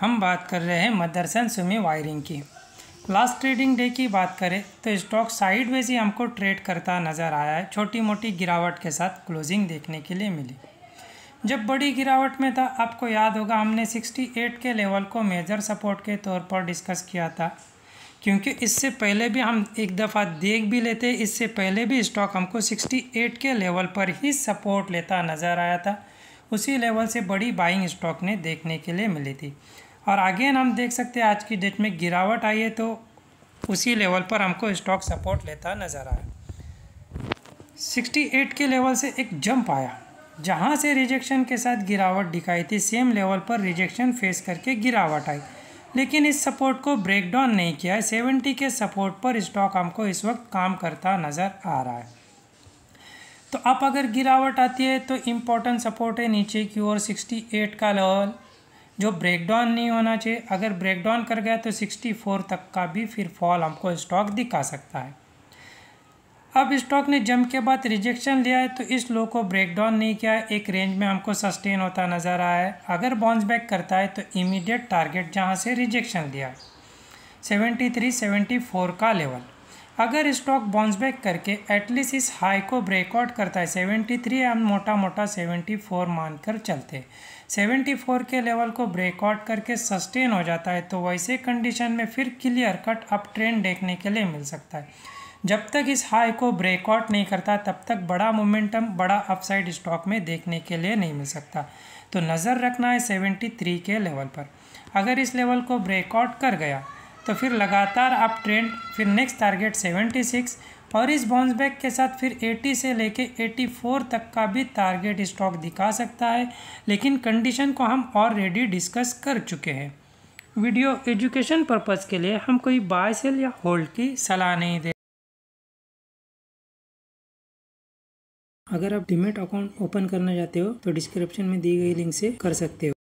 हम बात कर रहे हैं मदरसन सुमी वायरिंग की। लास्ट ट्रेडिंग डे की बात करें तो स्टॉक साइडवेज ही हमको ट्रेड करता नज़र आया है। छोटी मोटी गिरावट के साथ क्लोजिंग देखने के लिए मिली। जब बड़ी गिरावट में था, आपको याद होगा, हमने 68 के लेवल को मेजर सपोर्ट के तौर पर डिस्कस किया था, क्योंकि इससे पहले भी हम एक दफ़ा देख भी लेते, इससे पहले भी स्टॉक हमको 68 के लेवल पर ही सपोर्ट लेता नज़र आया था। उसी लेवल से बड़ी बाइंग स्टॉक ने देखने के लिए मिली थी। और अगेन हम देख सकते हैं आज की डेट में गिरावट आई है तो उसी लेवल पर हमको स्टॉक सपोर्ट लेता नज़र आया। 68 के लेवल से एक जंप आया, जहाँ से रिजेक्शन के साथ गिरावट दिखाई थी, सेम लेवल पर रिजेक्शन फेस करके गिरावट आई, लेकिन इस सपोर्ट को ब्रेक डाउन नहीं किया है। 70 के सपोर्ट पर स्टॉक हमको इस वक्त काम करता नज़र आ रहा है। तो अब अगर गिरावट आती है तो इम्पोर्टेंट सपोर्ट है नीचे की ओर 68 का लेवल, जो ब्रेकडाउन नहीं होना चाहिए। अगर ब्रेकडाउन कर गया तो 64 तक का भी फिर फॉल हमको स्टॉक दिखा सकता है। अब स्टॉक ने जंप के बाद रिजेक्शन लिया है तो इस लो को ब्रेकडाउन नहीं किया है, एक रेंज में हमको सस्टेन होता नज़र आया है। अगर बाउंस बैक करता है तो इमीडिएट टारगेट जहां से रिजेक्शन लिया 73-74 का लेवल। अगर स्टॉक बाउंस बैक करके एटलीस्ट इस हाई को ब्रेकआउट करता है, 73 हम मोटा मोटा 74 मानकर चलते, 74 के लेवल को ब्रेकआउट करके सस्टेन हो जाता है तो वैसे कंडीशन में फिर क्लियर कट अप ट्रेंड देखने के लिए मिल सकता है। जब तक इस हाई को ब्रेकआउट नहीं करता तब तक बड़ा मोमेंटम, बड़ा अपसाइड स्टॉक में देखने के लिए नहीं मिल सकता। तो नज़र रखना है 73 के लेवल पर। अगर इस लेवल को ब्रेकआउट कर गया तो फिर लगातार अप ट्रेंड, फिर नेक्स्ट टारगेट 76 और इस बाउंस बैक के साथ फिर 80 से लेके 84 तक का भी टारगेट स्टॉक दिखा सकता है। लेकिन कंडीशन को हम ऑलरेडी डिस्कस कर चुके हैं। वीडियो एजुकेशन पर्पज़ के लिए हम कोई बाय सेल या होल्ड की सलाह नहीं दे। अगर आप डीमैट अकाउंट ओपन करना चाहते हो तो डिस्क्रिप्शन में दी गई लिंक से कर सकते हो।